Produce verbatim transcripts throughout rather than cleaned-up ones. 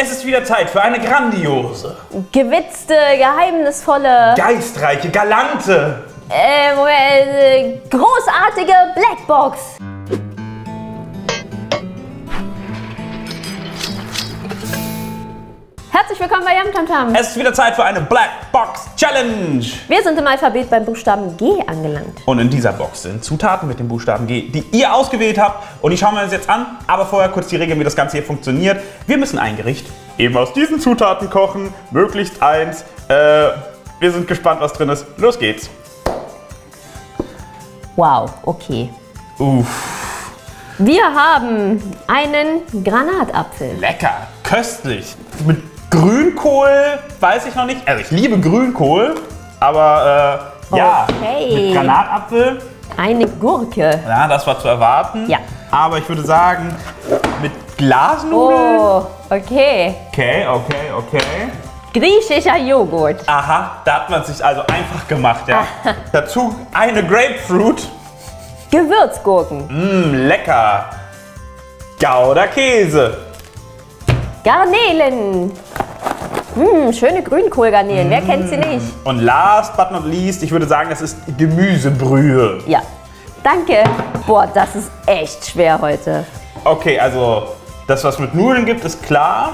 Es ist wieder Zeit für eine grandiose, gewitzte, geheimnisvolle, geistreiche, galante, äh, großartige Black Box. Herzlich willkommen bei yumtamtam. Es ist wieder Zeit für eine Black Box Challenge. Wir sind im Alphabet beim Buchstaben G angelangt. Und in dieser Box sind Zutaten mit dem Buchstaben G, die ihr ausgewählt habt. Und die schauen wir uns jetzt an. Aber vorher kurz die Regeln, wie das Ganze hier funktioniert. Wir müssen ein Gericht eben aus diesen Zutaten kochen. Möglichst eins. Äh, wir sind gespannt, was drin ist. Los geht's. Wow, okay. Uff. Wir haben einen Granatapfel. Lecker, köstlich. Mit Grünkohl weiß ich noch nicht. Also ich liebe Grünkohl, aber äh, ja, okay. Mit Granatapfel. Eine Gurke. Ja, das war zu erwarten. Ja. Aber ich würde sagen, mit Glasnudeln. Oh, okay. Okay, okay, okay. Griechischer Joghurt. Aha, da hat man es sich also einfach gemacht, ja. Dazu eine Grapefruit. Gewürzgurken. Mm, lecker. Gouda Käse. Garnelen. Mmh, schöne Grünkohlgarnelen, mmh. Wer kennt sie nicht? Und last but not least, ich würde sagen, das ist Gemüsebrühe. Ja, danke. Boah, das ist echt schwer heute. Okay, also das, was mit Nudeln gibt, ist klar.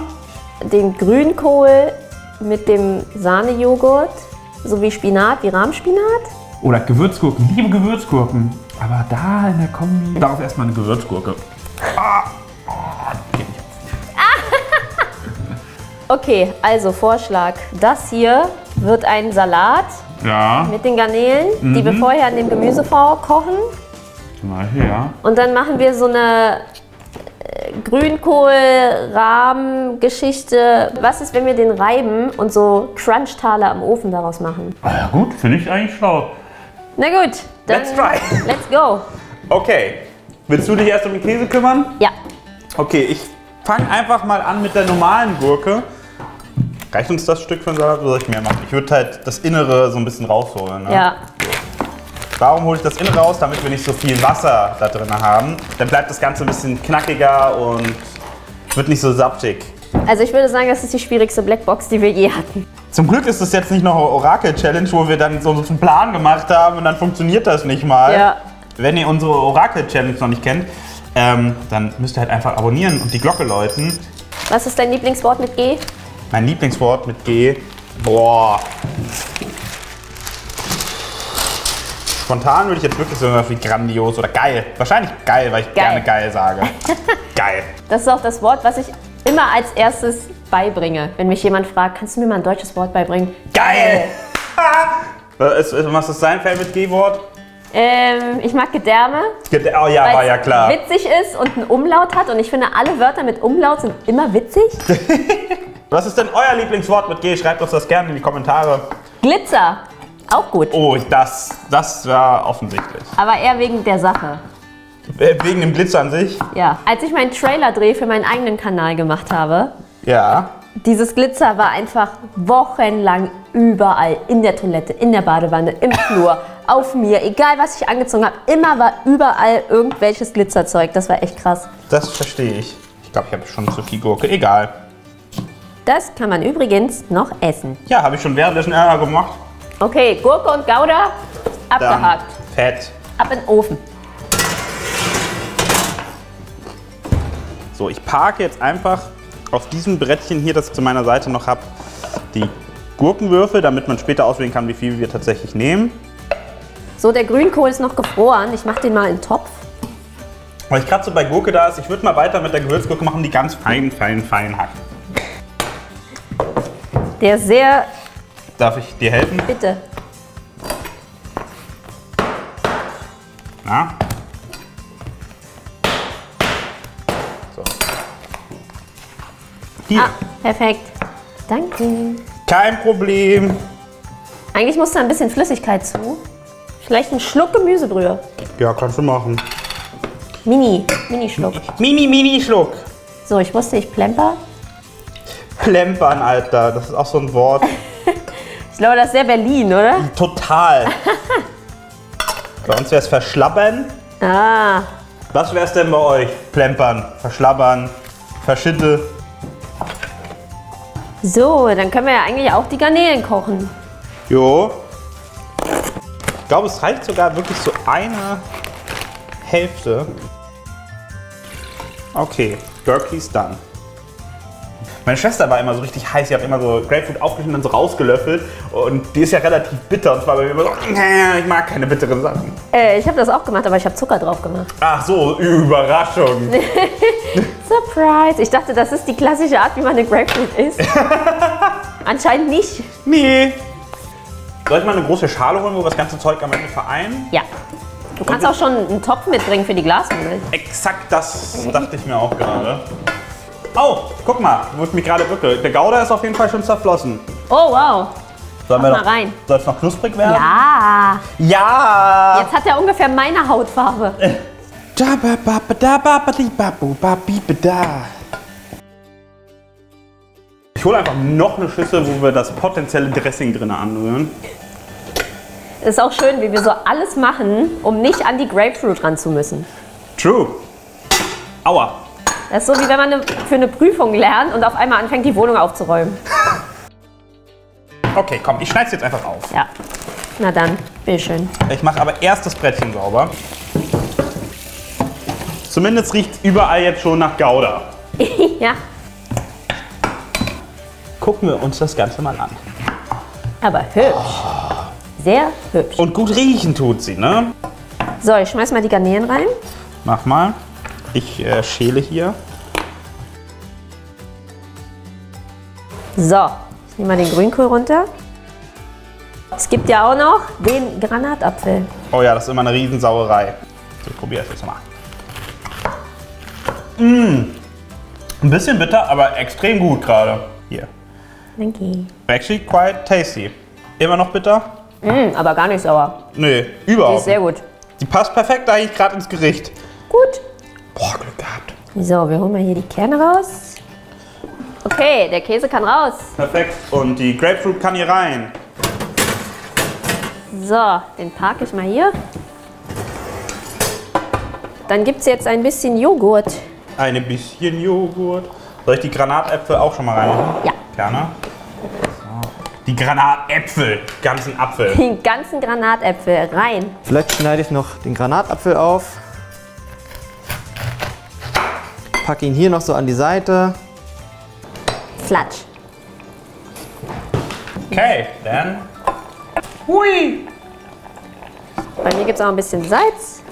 Den Grünkohl mit dem Sahnejoghurt, sowie Spinat, wie Rahmspinat. Oder Gewürzgurken, liebe Gewürzgurken. Aber da in der Kombi, darauf erstmal eine Gewürzgurke. Ah. Okay, also Vorschlag. Das hier wird ein Salat, ja, mit den Garnelen, mhm, die wir vorher in dem Gemüsefond kochen. Zum Beispiel, ja. Und dann machen wir so eine Grünkohl-Rahm-Geschichte. Was ist, wenn wir den reiben und so Crunch-Taler am Ofen daraus machen? Ah ja gut, finde ich eigentlich schlau. Na gut, dann let's try. Let's go. Okay, willst du dich erst um den Käse kümmern? Ja. Okay, ich fang einfach mal an mit der normalen Gurke. Reicht uns das Stück für den Salat oder soll ich mehr machen? Ich würde halt das Innere so ein bisschen rausholen. Ne? Ja. Warum hole ich das Innere raus? Damit wir nicht so viel Wasser da drin haben. Dann bleibt das Ganze ein bisschen knackiger und wird nicht so saftig. Also ich würde sagen, das ist die schwierigste Blackbox, die wir je hatten. Zum Glück ist das jetzt nicht noch eine Oracle Challenge, wo wir dann so einen Plan gemacht haben und dann funktioniert das nicht mal. Ja. Wenn ihr unsere Oracle Challenge noch nicht kennt, Ähm, dann müsst ihr halt einfach abonnieren und die Glocke läuten. Was ist dein Lieblingswort mit G? Mein Lieblingswort mit G? Boah. Spontan würde ich jetzt wirklich so irgendwie grandios oder geil. Wahrscheinlich geil, weil ich geil. gerne geil sage. Geil. Das ist auch das Wort, was ich immer als erstes beibringe. Wenn mich jemand fragt, kannst du mir mal ein deutsches Wort beibringen? Geil! Was ist sein Favorite-G-Wort? Ähm, ich mag Gedärme, oh ja, weil ja, klar, witzig ist und einen Umlaut hat. Und ich finde, alle Wörter mit Umlaut sind immer witzig. Was ist denn euer Lieblingswort mit G? Schreibt uns das gerne in die Kommentare. Glitzer, auch gut. Oh, das, das war offensichtlich. Aber eher wegen der Sache. Wegen dem Glitzer an sich? Ja. Als ich meinen Trailer-Dreh für meinen eigenen Kanal gemacht habe, ja, dieses Glitzer war einfach wochenlang überall. In der Toilette, in der Badewanne, im Flur, auf mir. Egal, was ich angezogen habe, immer war überall irgendwelches Glitzerzeug. Das war echt krass. Das verstehe ich. Ich glaube, ich habe schon zu viel Gurke. Egal. Das kann man übrigens noch essen. Ja, habe ich schon währenddessen einmal gemacht. Okay, Gurke und Gouda abgehakt. Dann fett. Ab in den Ofen. So, ich parke jetzt einfach auf diesem Brettchen hier, das ich zu meiner Seite noch habe, die Gurkenwürfel, damit man später auswählen kann, wie viel wir tatsächlich nehmen. So, der Grünkohl ist noch gefroren. Ich mache den mal in den Topf. Weil ich gerade so bei Gurke da ist, ich würde mal weiter mit der Gewürzgurke machen, die ganz fein, fein, fein hacken. Der sehr... Darf ich dir helfen? Bitte. Na? So. Hier. Ah, perfekt. Danke. Kein Problem. Eigentlich muss da ein bisschen Flüssigkeit zu. Vielleicht einen Schluck Gemüsebrühe. Ja, kannst du machen. Mini, Mini-Schluck. Mini, Mini-Schluck. So, ich wusste, ich plemper. Plempern, Alter. Das ist auch so ein Wort. Ich glaube, das ist sehr Berlin, oder? Total. Bei uns wäre es verschlappern. Ah. Was wäre es denn bei euch? Plempern, verschlappern, verschitte. So, dann können wir ja eigentlich auch die Garnelen kochen. Jo. Ich glaube, es reicht sogar wirklich so eine Hälfte. Okay, Berkeley's done. Meine Schwester war immer so richtig heiß, sie hat immer so Grapefruit aufgeschnitten und so rausgelöffelt. Und die ist ja relativ bitter und zwar bei mir immer so, ich mag keine bitteren Sachen. Äh, ich habe das auch gemacht, aber ich habe Zucker drauf gemacht. Ach so, Überraschung. Surprise. Ich dachte, das ist die klassische Art, wie man eine Grapefruit isst. Anscheinend nicht. Nee. Soll ich mal eine große Schale holen, wo wir das ganze Zeug am Ende vereinen? Ja. Du kannst auch schon einen Topf mitbringen für die Glasnudeln. Exakt, das dachte ich mir auch gerade. Oh, guck mal, wo ich mich gerade bücke. Der Gouda ist auf jeden Fall schon zerflossen. Oh, wow. Sollen wir noch rein? Soll es noch knusprig werden? Ja. Ja. Jetzt hat er ungefähr meine Hautfarbe. Ich hole einfach noch eine Schüssel, wo wir das potenzielle Dressing drin anrühren. Ist auch schön, wie wir so alles machen, um nicht an die Grapefruit ran zu müssen. True. Aua. Das ist so, wie wenn man für eine Prüfung lernt und auf einmal anfängt, die Wohnung aufzuräumen. Okay, komm, ich schneide es jetzt einfach auf. Ja, na dann, bitteschön. Ich mache aber erst das Brettchen sauber. Zumindest riecht es überall jetzt schon nach Gouda. Ja. Gucken wir uns das Ganze mal an. Aber hübsch. Oh. Sehr hübsch. Und gut riechen tut sie, ne? So, ich schmeiß mal die Garnelen rein. Mach mal. Ich äh, schäle hier. So, ich nehme mal den Grünkohl runter. Es gibt ja auch noch den Granatapfel. Oh ja, das ist immer eine Riesensauerei. So, ich probiere das jetzt mal. Mmh. Ein bisschen bitter, aber extrem gut gerade. Hier. Danke. Actually quite tasty. Immer noch bitter? Mmh, aber gar nicht sauer. Nee, überhaupt. Die ist sehr gut. Die passt perfekt eigentlich gerade ins Gericht. Gut. Boah, Glück gehabt. So, wir holen mal hier die Kerne raus. Okay, der Käse kann raus. Perfekt. Und die Grapefruit kann hier rein. So, den parke ich mal hier. Dann gibt es jetzt ein bisschen Joghurt. Ein bisschen Joghurt. Soll ich die Granatäpfel auch schon mal reinmachen? Ja. Gerne. So. Die Granatäpfel. Ganzen Apfel. Den ganzen Granatäpfel rein. Vielleicht schneide ich noch den Granatapfel auf. Packe ihn hier noch so an die Seite. Flatsch. Okay, dann. Hui! Bei mir gibt es auch ein bisschen Salz.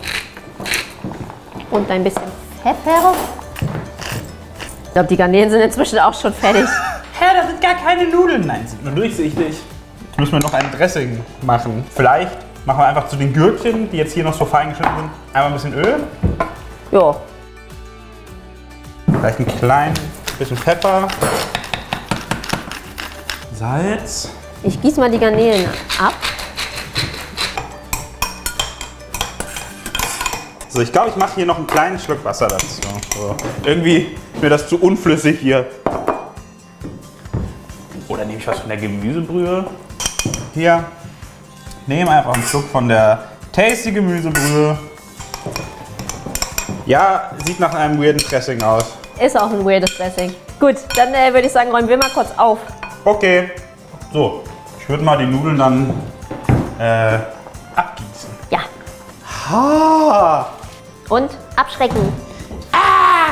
Und ein bisschen Pfeffer. Ich glaube, die Garnelen sind inzwischen auch schon fertig. Hä, das sind gar keine Nudeln. Nein, sind nur durchsichtig. Müssen wir noch ein Dressing machen. Vielleicht machen wir einfach zu den Gürkchen, die jetzt hier noch so fein geschnitten sind, einmal ein bisschen Öl. Jo. Vielleicht ein klein bisschen Pfeffer, Salz. Ich gieße mal die Garnelen ab. So, ich glaube, ich mache hier noch einen kleinen Schluck Wasser dazu. So. Irgendwie ist mir das zu unflüssig hier. Oder nehme ich was von der Gemüsebrühe? Hier. Nehme einfach einen Schluck von der Tasty Gemüsebrühe. Ja, sieht nach einem weirden Dressing aus. Ist auch ein weirdes Dressing. Gut, dann äh, würde ich sagen, räumen wir mal kurz auf. Okay. So, ich würde mal die Nudeln dann äh, abgießen. Ja. Ha. Und abschrecken. Ah!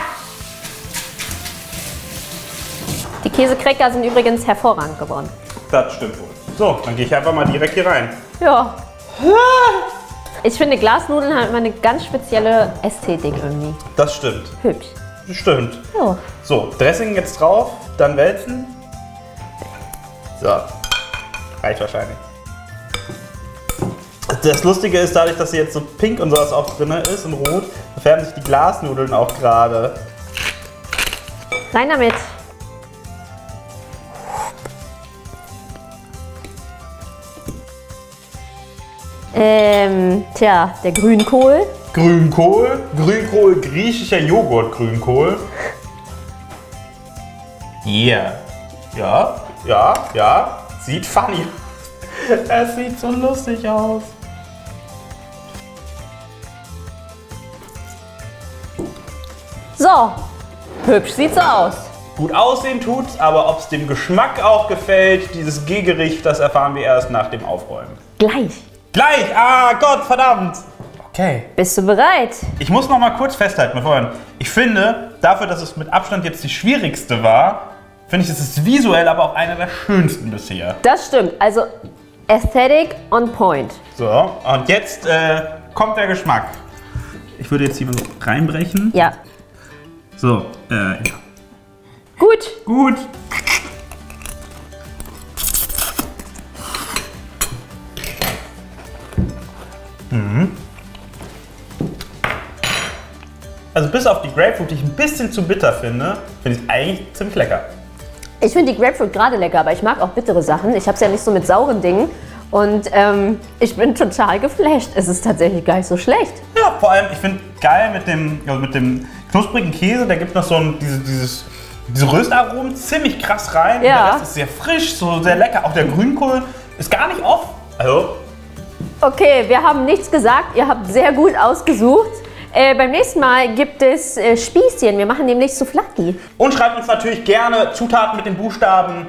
Die Käsekräcker sind übrigens hervorragend geworden. Das stimmt wohl. So, dann gehe ich einfach mal direkt hier rein. Ja. Ah! Ich finde, Glasnudeln haben immer eine ganz spezielle Ästhetik irgendwie. Das stimmt. Hübsch. Stimmt. So. So, Dressing jetzt drauf, dann wälzen. So, reicht wahrscheinlich. Das Lustige ist, dadurch, dass hier jetzt so pink und sowas auch drin ist und rot, färben sich die Glasnudeln auch gerade. Rein damit. Ähm, tja, der Grünkohl. Grünkohl, Grünkohl, griechischer Joghurt, Grünkohl. Yeah. Ja, ja, ja. Sieht funny aus. Es sieht so lustig aus. So, hübsch sieht's aus. Gut aussehen tut's, aber ob es dem Geschmack auch gefällt, dieses G-Gericht, das erfahren wir erst nach dem Aufräumen. Gleich. Gleich! Ah, Gott, verdammt! Okay. Bist du bereit? Ich muss noch mal kurz festhalten, mein Freund. Ich finde, dafür, dass es mit Abstand jetzt die schwierigste war, finde ich, es ist visuell aber auch einer der schönsten bisher. Das stimmt. Also, Aesthetic on point. So, und jetzt äh, kommt der Geschmack. Ich würde jetzt hier mal so reinbrechen. Ja. So, äh, ja. Gut. Gut. Mhm. Also bis auf die Grapefruit, die ich ein bisschen zu bitter finde, finde ich es eigentlich ziemlich lecker. Ich finde die Grapefruit gerade lecker, aber ich mag auch bittere Sachen. Ich habe es ja nicht so mit sauren Dingen. Und ähm, ich bin total geflasht. Es ist tatsächlich gar nicht so schlecht. Ja, vor allem, ich finde geil mit dem, also mit dem knusprigen Käse, da gibt es noch so ein, diese, dieses, diese Röstaromen ziemlich krass rein. Ja. Der Rest ist sehr frisch, so sehr lecker. Auch der Grünkohl ist gar nicht off. Also. Okay, wir haben nichts gesagt. Ihr habt sehr gut ausgesucht. Äh, beim nächsten Mal gibt es äh, Spießchen. Wir machen nämlich Souflaki. Und schreibt uns natürlich gerne Zutaten mit den Buchstaben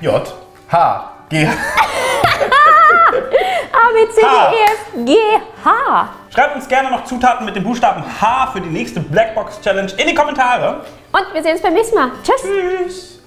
J, H, G, H. A, B, C, H. D, E, F, G, H. Schreibt uns gerne noch Zutaten mit dem Buchstaben H für die nächste Black Box Challenge in die Kommentare. Und wir sehen uns beim nächsten Mal. Tschüss. Tschüss.